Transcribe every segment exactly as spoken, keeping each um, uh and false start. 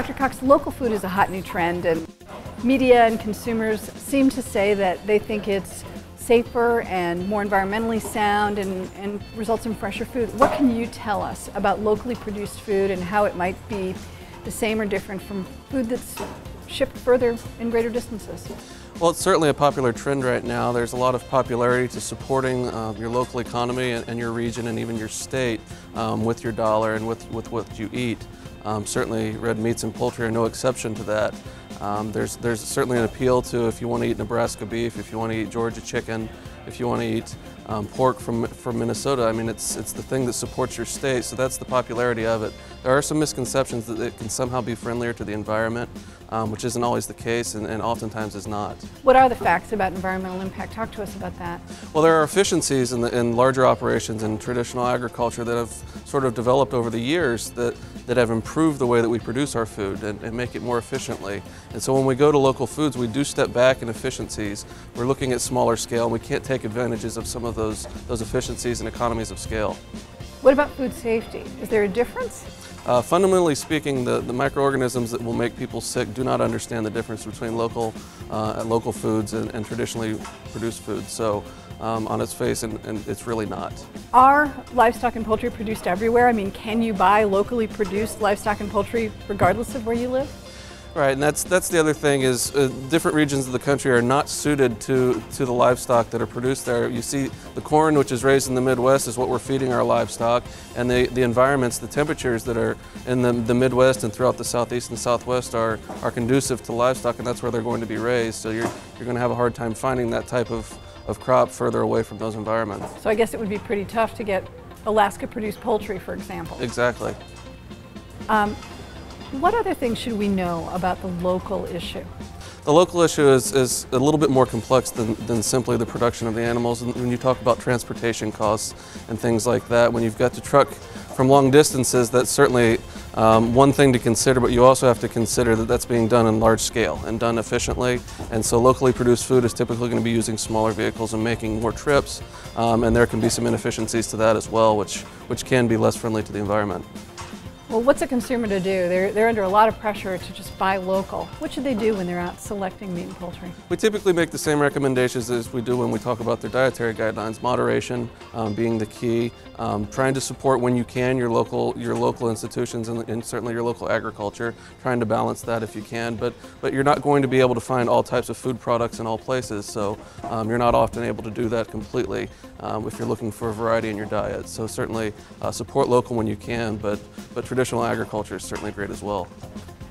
Doctor Cox, local food is a hot new trend, and media and consumers seem to say that they think it's safer and more environmentally sound and, and results in fresher food. What can you tell us about locally produced food and how it might be the same or different from food that's shipped further and greater distances? Well, it's certainly a popular trend right now. There's a lot of popularity to supporting um, your local economy and, and your region and even your state um, with your dollar and with, with what you eat. Um, certainly red meats and poultry are no exception to that. Um, there's, there's certainly an appeal to, if you want to eat Nebraska beef, if you want to eat Georgia chicken, if you want to eat um, pork from, from Minnesota. I mean, it's, it's the thing that supports your state, so that's the popularity of it. There are some misconceptions that it can somehow be friendlier to the environment, um, which isn't always the case and, and oftentimes is not. What are the facts about environmental impact? Talk to us about that. Well, there are efficiencies in, the, in larger operations in traditional agriculture that have sort of developed over the years that, that have improved the way that we produce our food and, and make it more efficiently. And so when we go to local foods, we do step back in efficiencies. We're looking at smaller scale, and we can't take advantages of some of those, those efficiencies and economies of scale. What about food safety? Is there a difference? Uh, fundamentally speaking, the, the microorganisms that will make people sick do not understand the difference between local, uh, local foods and, and traditionally produced foods. So um, on its face, and, and it's really not. Are livestock and poultry produced everywhere? I mean, can you buy locally produced livestock and poultry regardless of where you live? Right, and that's, that's the other thing is uh, different regions of the country are not suited to, to the livestock that are produced there. You see the corn, which is raised in the Midwest, is what we're feeding our livestock, and the, the environments, the temperatures that are in the, the Midwest and throughout the Southeast and Southwest are, are conducive to livestock, and that's where they're going to be raised. So you're, you're going to have a hard time finding that type of, of crop further away from those environments. So I guess it would be pretty tough to get Alaska-produced poultry, for example. Exactly. Um, What other things should we know about the local issue? The local issue is, is a little bit more complex than, than simply the production of the animals. And when you talk about transportation costs and things like that, when you've got to truck from long distances, that's certainly um, one thing to consider, but you also have to consider that that's being done in large scale and done efficiently. And so locally produced food is typically going to be using smaller vehicles and making more trips, um, and there can be some inefficiencies to that as well, which, which can be less friendly to the environment. Well, what's a consumer to do? They're, they're under a lot of pressure to just buy local. What should they do when they're out selecting meat and poultry? We typically make the same recommendations as we do when we talk about their dietary guidelines. Moderation um, being the key. Um, trying to support, when you can, your local, your local institutions and, and certainly your local agriculture. Trying to balance that if you can. But, but you're not going to be able to find all types of food products in all places, so um, you're not often able to do that completely um, if you're looking for a variety in your diet. So certainly uh, support local when you can, but, but traditional agriculture is certainly great as well.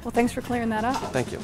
Well, thanks for clearing that up. Thank you.